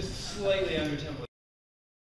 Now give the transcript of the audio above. Just slightly under 10%.